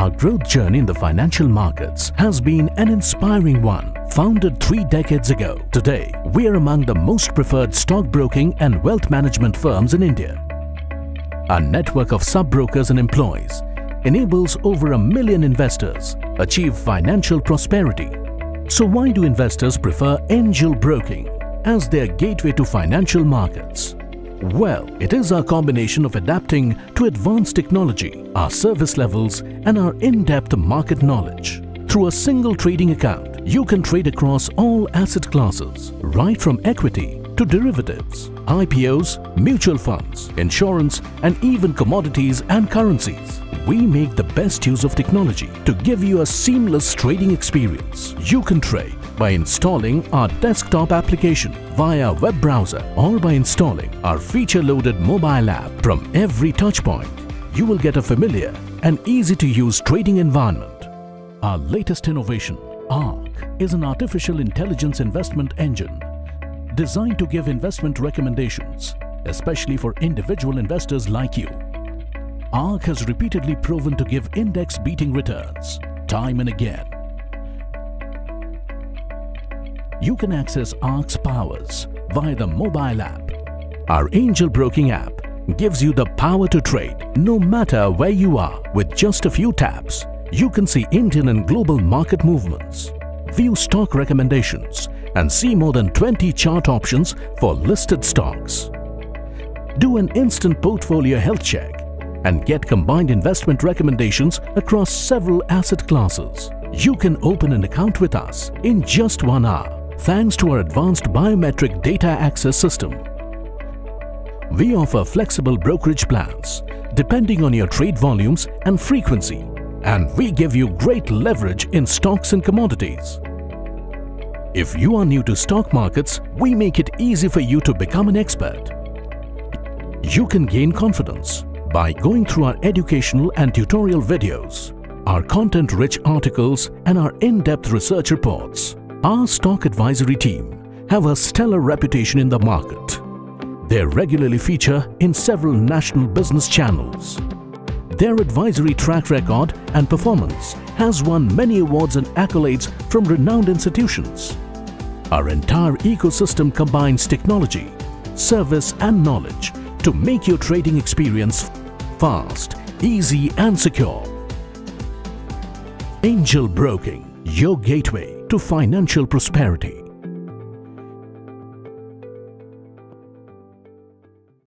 Our growth journey in the financial markets has been an inspiring one. Founded 3 decades ago, today we are among the most preferred stockbroking and wealth management firms in India. Our network of sub-brokers and employees enables over 1 million investors achieve financial prosperity. So why do investors prefer Angel Broking as their gateway to financial markets? Well, it is our combination of adapting to advanced technology, our service levels and our in-depth market knowledge. Through a single trading account, you can trade across all asset classes, right from equity to derivatives, IPOs, mutual funds, insurance and even commodities and currencies. We make the best use of technology to give you a seamless trading experience. You can trade by installing our desktop application via web browser or by installing our feature-loaded mobile app. From every touchpoint, you will get a familiar and easy-to-use trading environment. Our latest innovation, ARK, is an artificial intelligence investment engine designed to give investment recommendations, especially for individual investors like you. ARK has repeatedly proven to give index-beating returns, time and again. You can access ARK's powers via the mobile app. Our Angel Broking app gives you the power to trade no matter where you are. With just a few taps, you can see Indian and global market movements, view stock recommendations, and see more than 20 chart options for listed stocks. Do an instant portfolio health check and get combined investment recommendations across several asset classes. You can open an account with us in just 1 hour. Thanks to our advanced biometric data access system, we offer flexible brokerage plans depending on your trade volumes and frequency, and we give you great leverage in stocks and commodities. If you are new to stock markets, we make it easy for you to become an expert. You can gain confidence by going through our educational and tutorial videos, our content-rich articles and our in-depth research reports. Our stock advisory team have a stellar reputation in the market. They regularly feature in several national business channels. Their advisory track record and performance has won many awards and accolades from renowned institutions. Our entire ecosystem combines technology, service and knowledge to make your trading experience fast, easy and secure. Angel Broking, your gateway to financial prosperity.